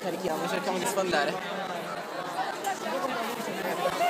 Carichiamo, cerchiamo di sfondare.